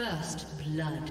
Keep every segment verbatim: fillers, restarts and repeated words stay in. First blood.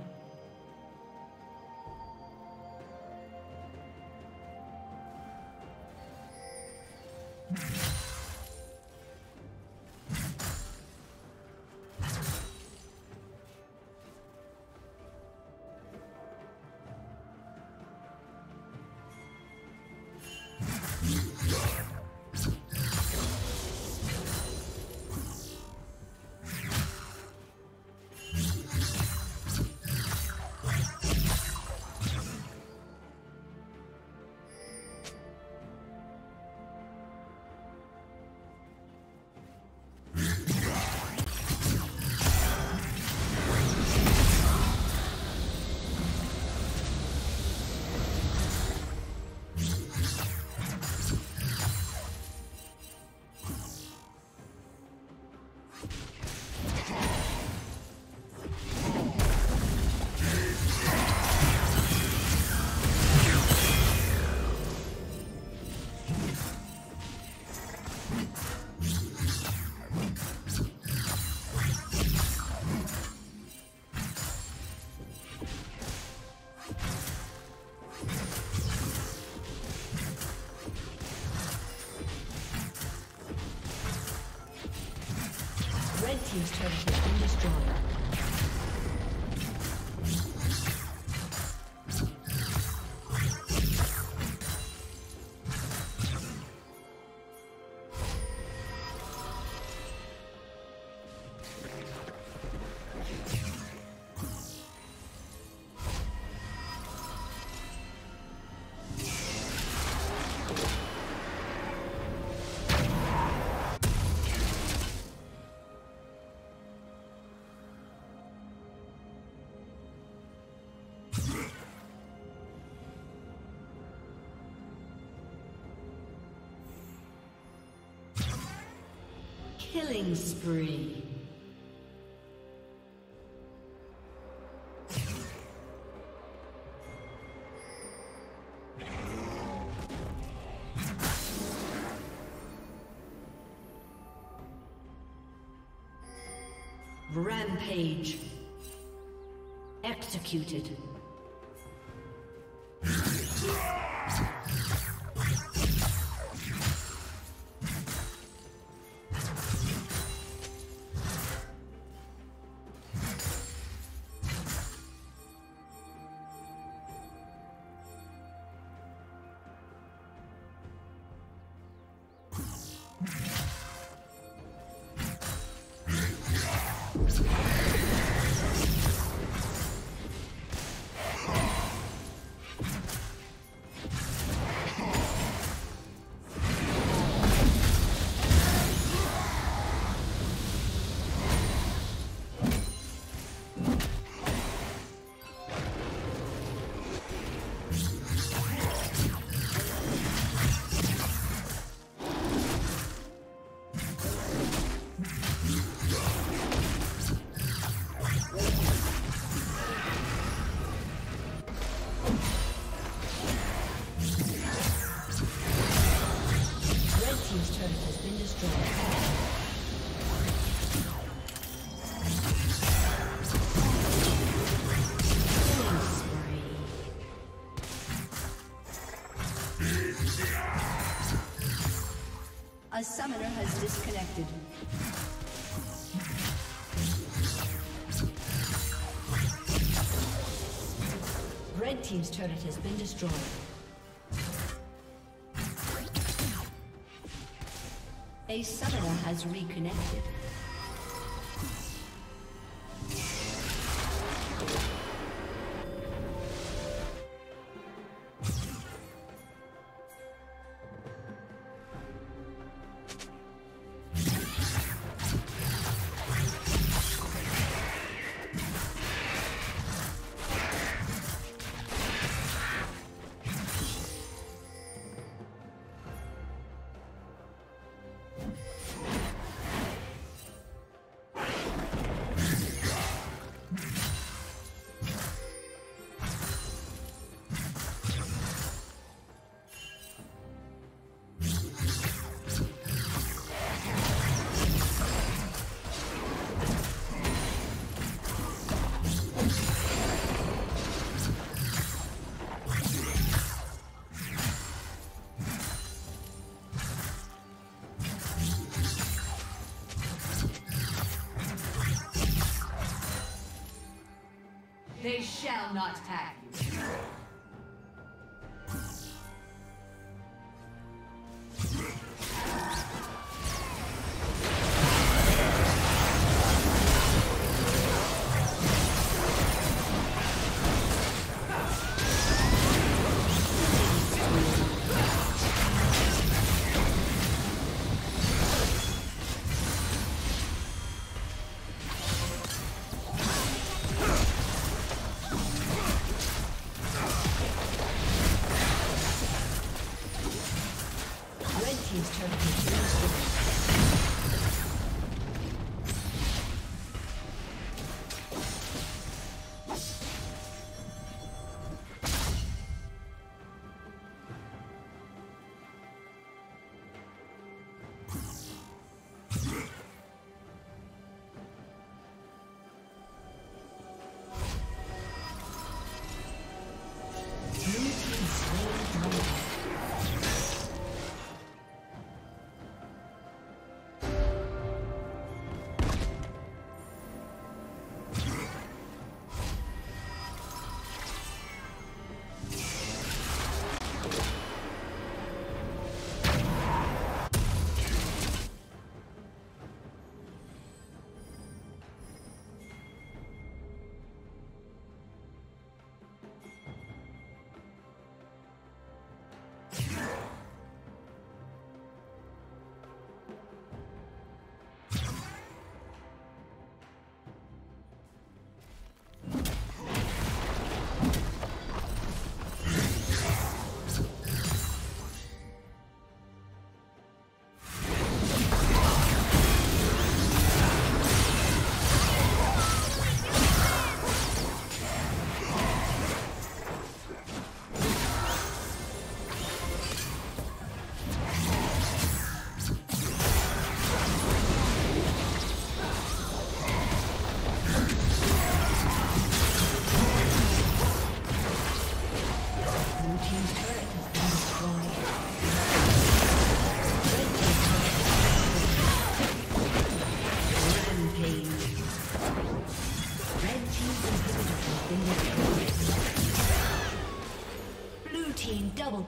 Team's turret has been destroyed. Killing spree. Rampage. Executed. The summoner has disconnected. Red team's turret has been destroyed. A summoner has reconnected. They shall not have you.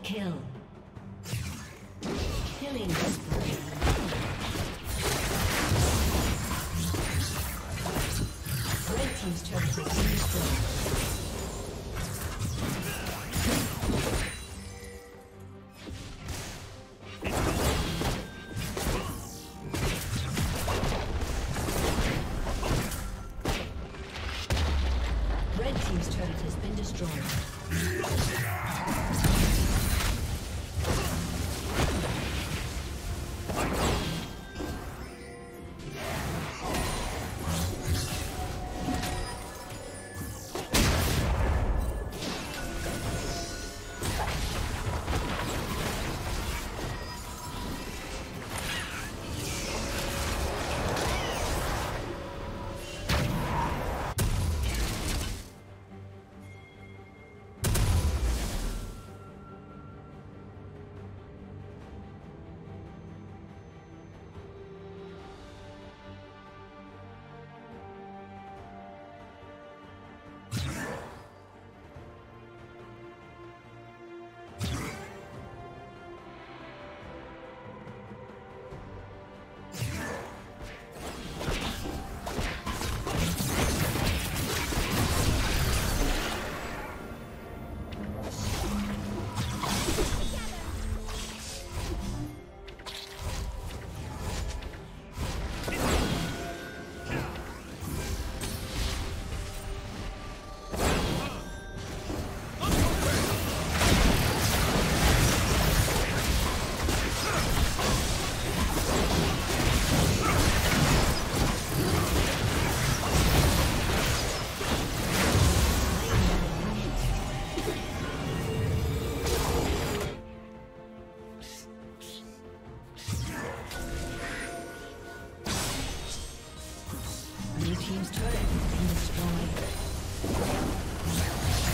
Kill. Killing spree. Red team's turret has been destroyed. Team's turret has been destroyed.